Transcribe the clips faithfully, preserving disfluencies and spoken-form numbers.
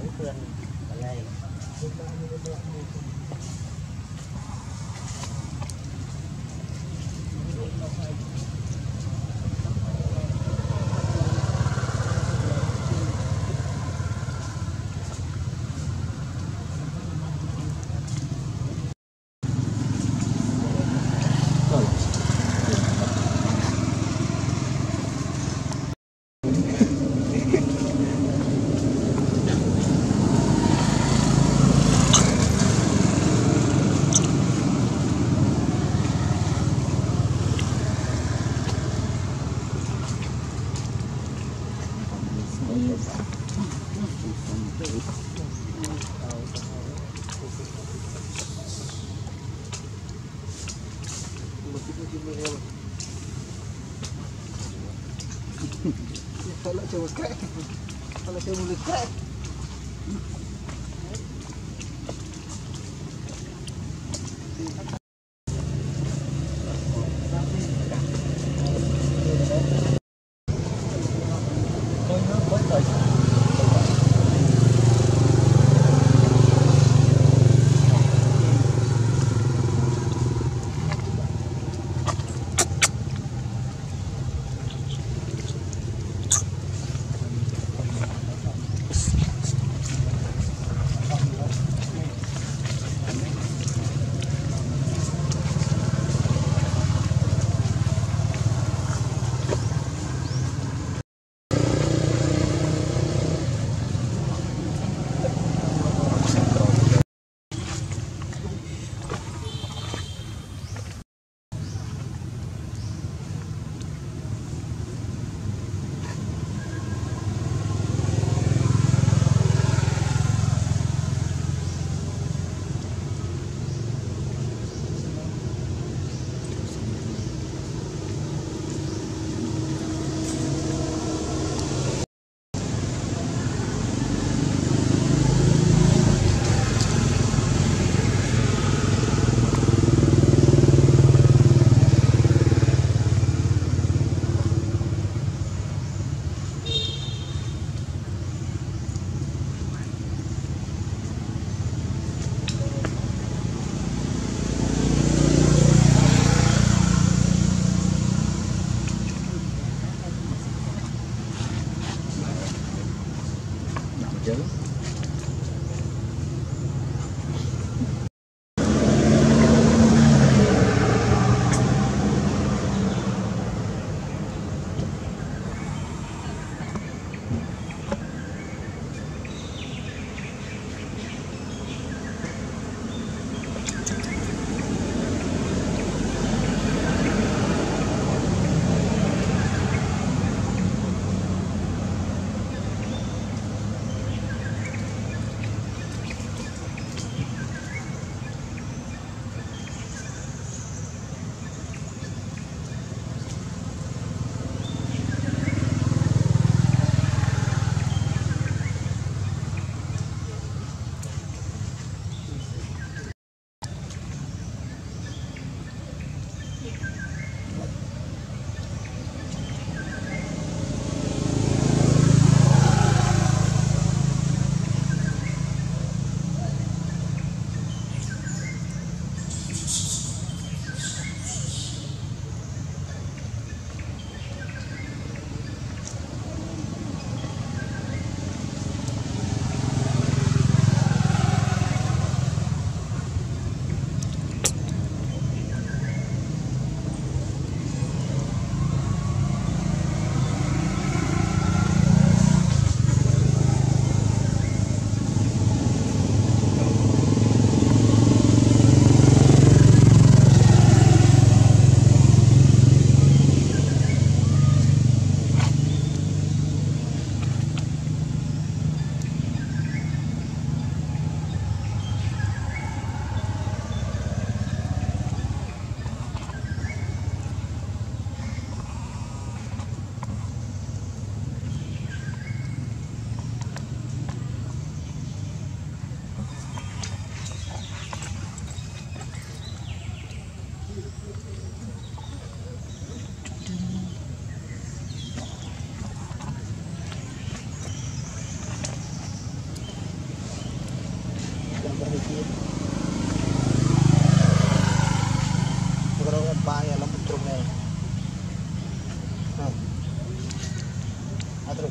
cái cơn ở đây. Kalau cewek kek, kalau cewek mulut kek. Atau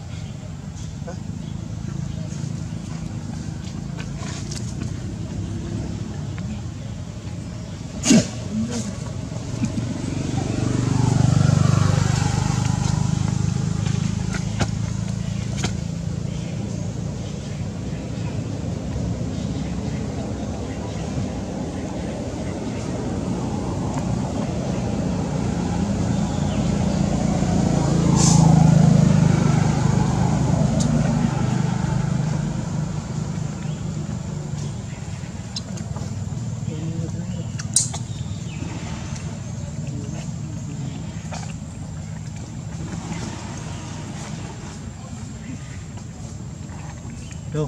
Đâu?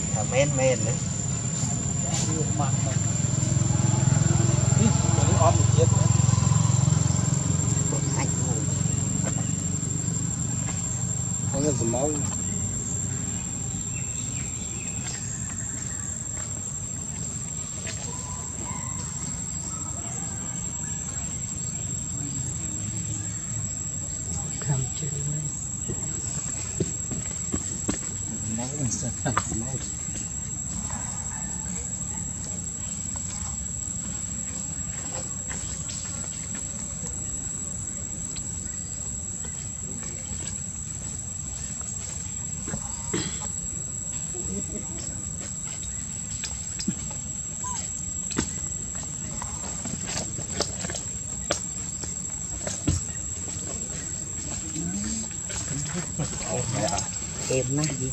Hả men men đấy. Rượu mặn. Ít còn óm một chiếc nữa. Anh ngồi. Con nhân sầm máu. Cầm chữ. Set up the mold. Oh yeah, it's magic.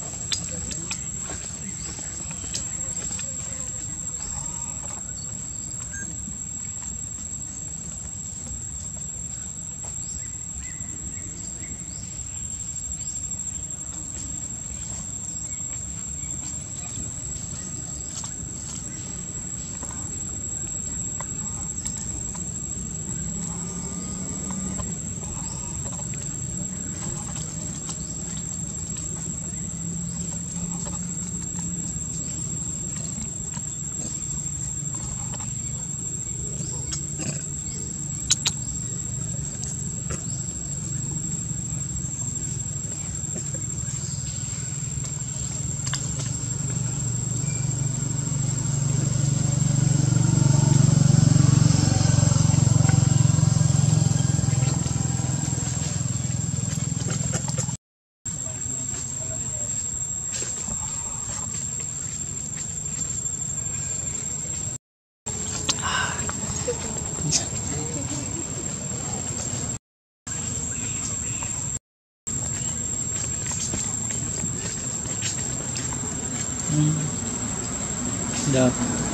Được.